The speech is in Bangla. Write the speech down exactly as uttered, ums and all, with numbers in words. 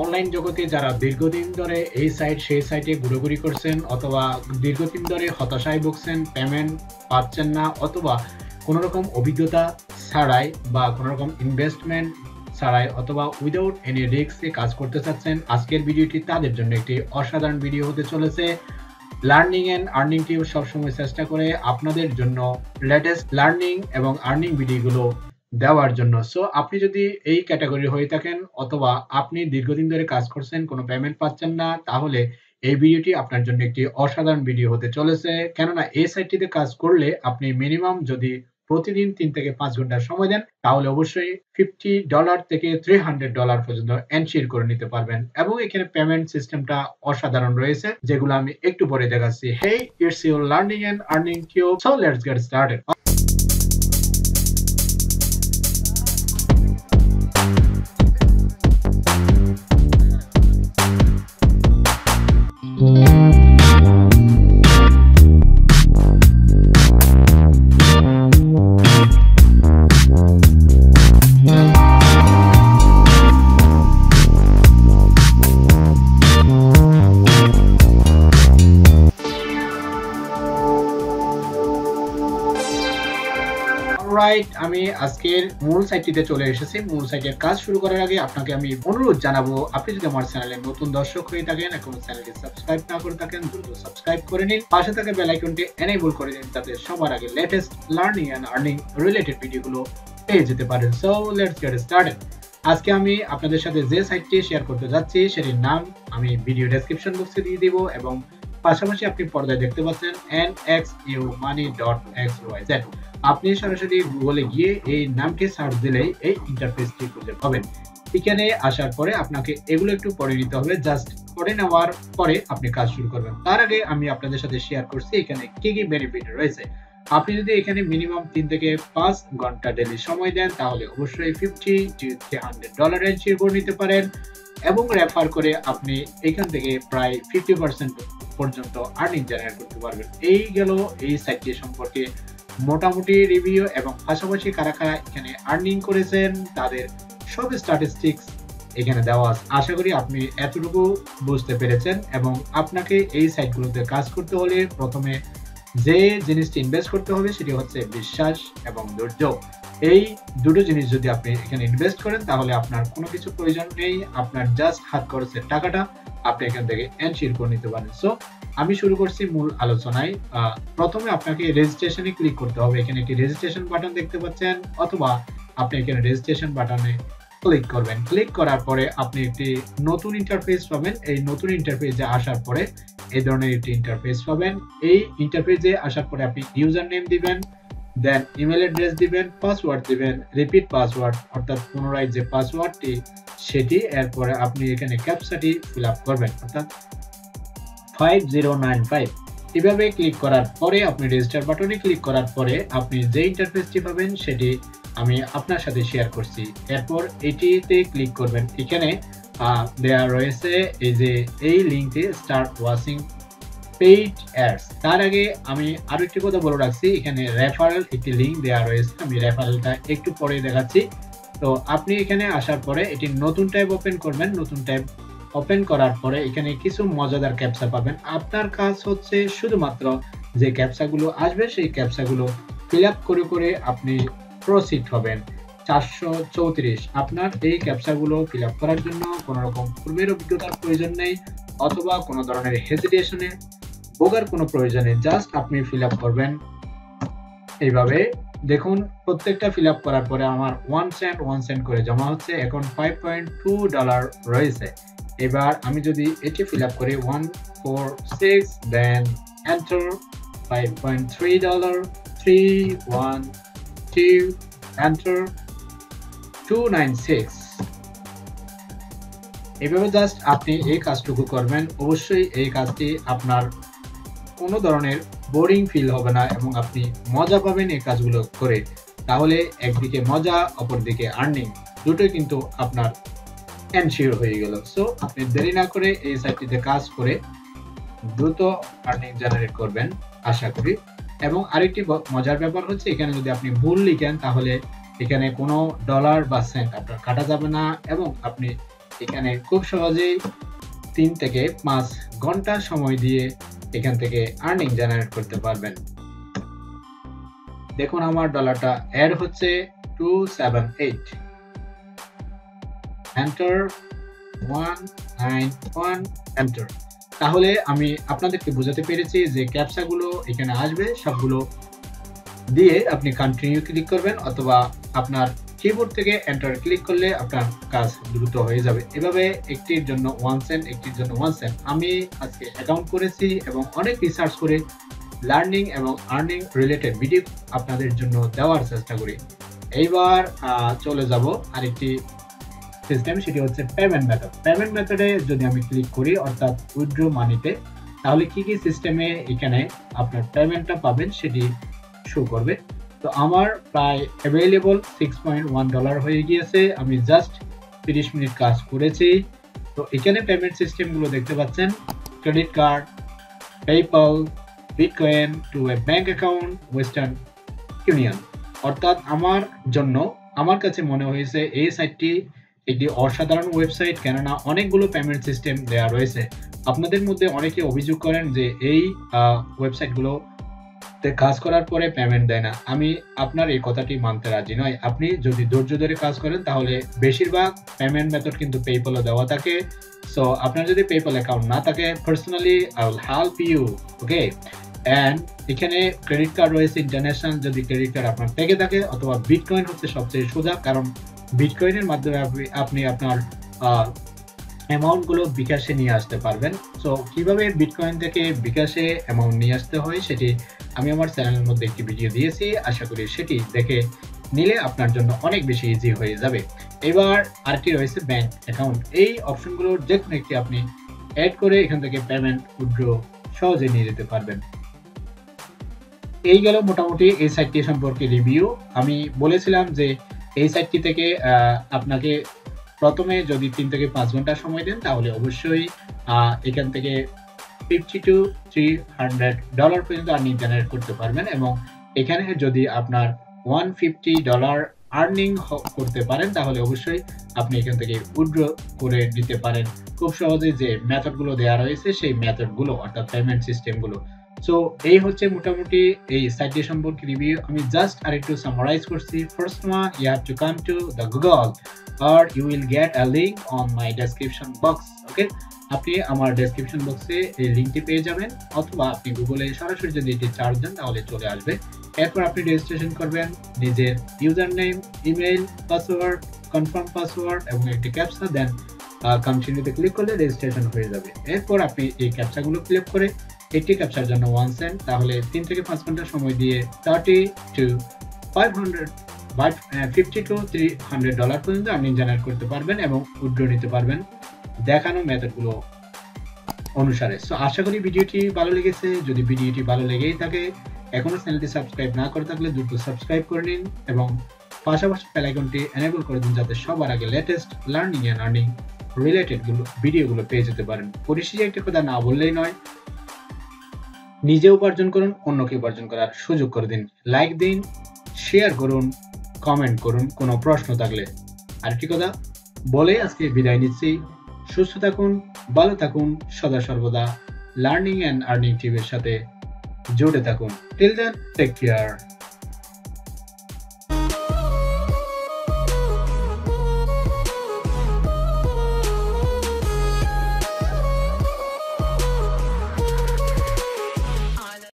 অনলাইন জগতে যারা দীর্ঘদিন ধরে এই সাইট সেই সাইটে ঘুরোঘুরি করছেন অথবা দীর্ঘদিন ধরে হতাশায় ভুগছেন, পেমেন্ট পাচ্ছেন না অথবা কোনো রকম অভিজ্ঞতা ছাড়াই বা কোনো রকম ইনভেস্টমেন্ট ছাড়াই অথবা উইদাউট এনি রিস্কে কাজ করতে চাচ্ছেন, আজকের ভিডিওটি তাদের জন্য একটি অসাধারণ ভিডিও হতে চলেছে। লার্নিং অ্যান্ড আর্নিং টিউব সবসময় চেষ্টা করে আপনাদের জন্য লেটেস্ট লার্নিং এবং আর্নিং ভিডিওগুলো দেওয়ার জন্য। সো আপনি যদি এই ক্যাটাগরির হয়ে থাকেন অথবা আপনি দীর্ঘদিন ধরে কাজ করছেন, কোনো পেমেন্ট পাচ্ছেন না, তাহলে এই ভিডিওটি আপনার জন্য একটি অসাধারণ ভিডিও হতে চলেছে। কেননা এই সাইটটিতে কাজ করলে আপনি মিনিমাম যদি প্রতিদিন তিন থেকে পাঁচ ঘন্টা সময় দেন, তাহলে অবশ্যই ফিফটি ডলার থেকে থ্রি হান্ড্রেড ডলার পর্যন্ত এনশিওর করে নিতে পারবেন। এবং এখানে পেমেন্ট সিস্টেমটা অসাধারণ রয়েছে, যেগুলো আমি একটু পরে দেখাচ্ছি। Hey, it's your learning and earning tube, so let's get started. আমি আজকের মূল সাইটটিতে চলে এসেছি। মূল সাইটের কাজ শুরু করার আগে আপনাকে আমি অনুরোধ জানাবো, আপনি যদি আমার চ্যানেলে নতুন দর্শক হয়ে থাকেন, এখন চ্যানেলটি সাবস্ক্রাইব না করে থাকেন, দ্রুত সাবস্ক্রাইব করে নিন, পাশে থাকা বেল আইকনটি এনেবল করে দিন, যাতে সবার আগে latest learning and earning related ভিডিওগুলো পেয়ে যেতে পারেন। So let's get started. আজকে আমি আপনাদের সাথে যে সাইটটি শেয়ার করতে যাচ্ছি সেটির নাম আমি ভিডিও ডেসক্রিপশন বক্সে দিয়ে দেব এবং পাশাপাশি আপনি পর্দায় দেখতে পাচ্ছেন N X U money dot X Y Z. আপনি সরাসরি গুগলে গিয়ে এই নামটি সার্চ দিলেই এই ইন্টারফেসটি খুঁজে পাবেন। এখানে আসার পরে আপনাকে এগুলো একটু পড়ে নিতে হবে, জাস্ট পড়ে নেওয়ার পরে আপনি কাজ শুরু করবেন। তার আগে আমি আপনাদের সাথে শেয়ার করছি এখানে কি কি বেনিফিট রয়েছে। আপনি যদি এখানে মিনিমাম তিন থেকে পাঁচ ঘন্টা ডেলি সময় দেন, তাহলে অবশ্যই fifty to three hundred dollar ensure করে নিতে পারেন এবং রেফার করে আপনি এখান থেকে প্রায় ফিফটি পার্সেন্ট পর্যন্ত আর্নিং জেনারেট করতে পারবেন। এই গেল এই সাইটটি সম্পর্কে মোটামুটি রিভিউ এবং পাশাপাশি কারা কারা এখানে আর্নিং করেছেন তাদের সব স্ট্যাটিস্টিক্স এখানে দেওয়া আছে। আশা করি আপনি এতটুকু বুঝতে পেরেছেন। এবং আপনাকে এই সাইটগুলোতে কাজ করতে হলে প্রথমে যে জিনিসটি ইনভেস্ট করতে হবে সেটি হচ্ছে বিশ্বাস এবং ধৈর্য। এই দুটো জিনিস যদি আপনি এখানে ইনভেস্ট করেন, তাহলে আপনার কোনো কিছু প্রয়োজন নেই, আপনার জাস্ট হাত খরচের টাকাটা আপনি এখান থেকে এনশিওর করে নিতে পারেন। সো আমি শুরু করছি মূল আলোচনায়। প্রথমে আপনাকে রেজিস্ট্রেশনে ক্লিক করতে হবে। এখানে একটি রেজিস্ট্রেশন বাটন দেখতে পাচ্ছেন, অথবা আপনি এখানে রেজিস্ট্রেশন বাটনে ক্লিক করবেন। ক্লিক করার পরে আপনি একটি নতুন ইন্টারফেস পাবেন। এই নতুন ইন্টারফেসে আসার পরে এই ধরনের একটি ইন্টারফেস পাবেন। এই ইন্টারফেসে আসার পরে আপনি ইউজার নেম দিবেন, দেন ইমেল অ্যাড্রেস দিবেন, পাসওয়ার্ড দিবেন, রিপিট পাসওয়ার্ড অর্থাৎ পুনরায় যে পাসওয়ার্ডটি সেটি। এরপরে আপনি এখানে ক্যাপসাটি ফিল আপ করবেন অর্থাৎ ফাইভ জিরো নাইন ফাইভ। এভাবে ক্লিক করার পরে আপনি রেজিস্টার বাটনে ক্লিক করার পরে আপনি যে ইন্টারফেসটি পাবেন সেটি আমি আপনার সাথে শেয়ার করছি। এরপর এটিতে ক্লিক করবেন। এখানে দেওয়া রয়েছে এই যে এই লিঙ্কে স্টার্ট ওয়াচিং পেইড অ্যাডস। তার আগে আমি আরও একটি কথা বলে রাখছি, এখানে রেফারেল একটি লিঙ্ক দেওয়া রয়েছে, আমি রেফারেলটা একটু পরে দেখাচ্ছি। তো আপনি এখানে আসার পরে এটি নতুন ট্যাব ওপেন করবেন। নতুন ট্যাব ওপেন করার পরে এখানে কিছু মজাদার ক্যাপচা পাবেন। আপনার কাজ হচ্ছে শুধুমাত্র যে ক্যাপচাগুলো আসবে সেই ক্যাপচাগুলো ফিল আপ করে করে আপনি প্রসিড হবেন। চারশো চৌত্রিশ। আপনার এই ক্যাপচাগুলো ফিল আপ করার জন্য কোনো রকম পূর্বের অভিজ্ঞতার প্রয়োজন নেই অথবা কোনো ধরনের হেজিটেশনে ভোগার কোনো প্রয়োজন নেই, জাস্ট আপনি ফিল আপ করবেন এইভাবে। দেখুন প্রত্যেকটা ফিল আপ করার পরে আমার ওয়ান সেন্ট ওয়ান সেন্ট করে জমা হচ্ছে, এখন ফাইভ পয়েন্ট টু ডলার রয়েছে। এবার আমি যদি এটি ফিল আপ করি one four six, then enter, five point three dollar, three one two, enter, two nine six. এভাবে জাস্ট আপনি এই কাজটুকু করবেন। অবশ্যই এই কাজটি আপনার কোনো ধরনের বোরিং ফিল হবে না এবং আপনি মজা পাবেন এই কাজগুলো করে। তাহলে একদিকে মজা, অপরদিকে আর্নিং, দুটোই কিন্তু আপনার এনশিওর হয়ে গেল। সো আপনি দেরি না করে এই সাইটটিতে কাজ করে দ্রুত আর্নিং জেনারেট করবেন আশা করি। এবং আরেকটি মজার ব্যাপার হচ্ছে এখানে যদি আপনি ভুল লিখেন, তাহলে এখানে কোনো ডলার বা সেন্ট আপনার কাটা যাবে না এবং আপনি এখানে খুব সহজেই তিন থেকে পাঁচ ঘন্টা সময় দিয়ে এখান থেকে আর্নিং জেনারেট করতে পারবেন। দেখুন আমার ডলারটা এড হচ্ছে দুই সাত আট, এন্টার এক নয় এক, এন্টার। তাহলে আমি আপনাদেরকে বোঝাতে পেরেছি যে ক্যাপচাগুলো এখানে আসবে সবগুলো দিয়ে আপনি কন্টিনিউ ক্লিক করবেন অথবা আপনার কিবোর্ড থেকে এন্টার ক্লিক করলে আপনার কাজ দ্রুত হয়ে যাবে। এভাবে একটির জন্য এক সেন্ট একটির জন্য এক সেন্ট। আমি আজকে অ্যাকাউন্ট করেছি এবং অনেক রিসার্চ করে লার্নিং এবং আর্নিং রিলেটেড ভিডিও আপনাদের জন্য দেওয়ার চেষ্টা করি। এইবার চলে যাব আরেকটি সিস্টেম, সেটি হচ্ছে পেমেন্ট মেথড। পেমেন্ট মেথডে যদি আমি ক্লিক করি অর্থাৎ উইথড্র মানিতে, তাহলে কি কি সিস্টেমে এখানে আপনার পেমেন্টটা পাবেন সেটি শো করবে। তো আমার প্রায় available six point one dollar হয়ে গিয়েছে, আমি জাস্ট তিরিশ মিনিট কাজ করেছি। তো এখানে পেমেন্ট সিস্টেমগুলো দেখতে পাচ্ছেন, credit card, PayPal, bitcoin to a bank account, western union. অর্থাৎ আমার জন্য আমার কাছে মনে হয়েছে এই সাইটটি একটি অসাধারণ ওয়েবসাইট, কেননা অনেকগুলো পেমেন্ট সিস্টেম দেওয়া রয়েছে। আপনাদের মধ্যে অনেকে অভিযোগ করেন যে এই ওয়েবসাইটগুলো কাজ করার পরে পেমেন্ট দেয় না। আমি আপনার এই কথাটি মানতে রাজি নয়। আপনি যদি ধৈর্য ধরে কাজ করেন তাহলে বেশিরভাগ পেমেন্ট মেথড কিন্তু পেপ্যালে দেওয়া থাকে। সো আপনার যদি পেপ্যাল অ্যাকাউন্ট না থাকে, personally I will help you, okay? And এখানে ক্রেডিট কার্ড রয়েছে ইন্টারন্যাশনাল, যদি ক্রেডিট কার্ড আপনার থেকে থাকে, অথবা বিটকয়েন হচ্ছে সবচেয়ে সোজা, কারণ বিটকয়েনের মাধ্যমে আপনি আপনি আপনার অ্যামাউন্টগুলো বিকাশে নিয়ে আসতে পারবেন। সো কীভাবে বিটকয়েন থেকে বিকাশে অ্যামাউন্ট নিয়ে আসতে হয় সেটি আমি আমার চ্যানেলের মধ্যে একটি ভিডিও দিয়েছি, আশা করি সেটি দেখে নিলে আপনার জন্য অনেক বেশি ইজি হয়ে যাবে। এবার আরেকটি রয়েছে ব্যাঙ্ক অ্যাকাউন্ট। এই অপশনগুলোর যে কোনো একটি আপনি অ্যাড করে এখান থেকে পেমেন্ট উইথড্র সহজে নিয়ে যেতে পারবেন। এই গেল মোটামুটি এই সাইটটি সম্পর্কে রিভিউ। আমি বলেছিলাম যে এই সাইটটি থেকে আপনাকে প্রথমে যদি তিন থেকে পাঁচ ঘন্টা সময় দেন তাহলে অবশ্যই এখান থেকে fifty to three hundred dollar পর্যন্ত আর্নিং জেনারেট করতে পারবেন। এবং এখানে যদি আপনার ওয়ান ফিফটি ডলার আর্নিং করতে পারেন তাহলে অবশ্যই আপনি এখান থেকে উইথড্র করে নিতে পারেন খুব সহজে, যে মেথডগুলো দেওয়া রয়েছে সেই মেথডগুলো অর্থাৎ পেমেন্ট সিস্টেমগুলো। সো এই হচ্ছে মোটামুটি এই সাইটটি সম্পর্কে রিভিউ। আমি জাস্ট আরেকটু সামারাইজ করছি। First one, you have to come to the Google R you will get a link on my description box, okay? আপনি আমার ডেসক্রিপশন বক্সে এই লিঙ্কটি পেয়ে যাবেন, অথবা আপনি গুগলে সরাসরি যদি এটি চার্জ দেন তাহলে চলে আসবে। এরপর আপনি রেজিস্ট্রেশন করবেন, নিজের user name, email, password, confirm password এবং একটি ক্যাপচা দেন। কন্টিনিউতে ক্লিক করলে রেজিস্ট্রেশন হয়ে যাবে। এরপর আপনি এই ক্যাপচাগুলো ফিল আপ করে একটি ক্যাপচার জন্য এক সেন্ট, তাহলে তিন থেকে পাঁচ ঘন্টা সময় দিয়ে থার্টি টু ফাইভ হান্ড্রেড বা fifty to three hundred dollar পর্যন্ত আপনি জেনারেট করতে পারবেন এবং উইথড্র নিতে পারবেন দেখানো মেথডগুলো অনুসারে। সো আশা করি ভিডিওটি ভালো লেগেছে। যদি ভিডিওটি ভালো লেগেই থাকে, এখনও চ্যানেলটি সাবস্ক্রাইব না করে থাকলে দ্রুত সাবস্ক্রাইব করে নিন এবং পাশাপাশি বেল আইকনটি এনেবল করে দিন, যাতে সবার আগে লেটেস্ট লার্নিং অ্যান্ড আর্নিং রিলেটেডগুলো ভিডিওগুলো পেয়ে যেতে পারেন। পরিশেষে একটি কথা না বললেই নয়, নিজে উপার্জন করুন, অন্যকে উপার্জন করার সুযোগ করে দিন। লাইক দিন, শেয়ার করুন, কমেন্ট করুন কোনো প্রশ্ন থাকলে। আরেকটি কথা বলে আজকে বিদায় নিচ্ছি। সুস্থ থাকুন, ভালো থাকুন, সদা সর্বদা লার্নিং অ্যান্ড আর্নিং টিউবের সাথে জুড়ে থাকুন। Till then, take care.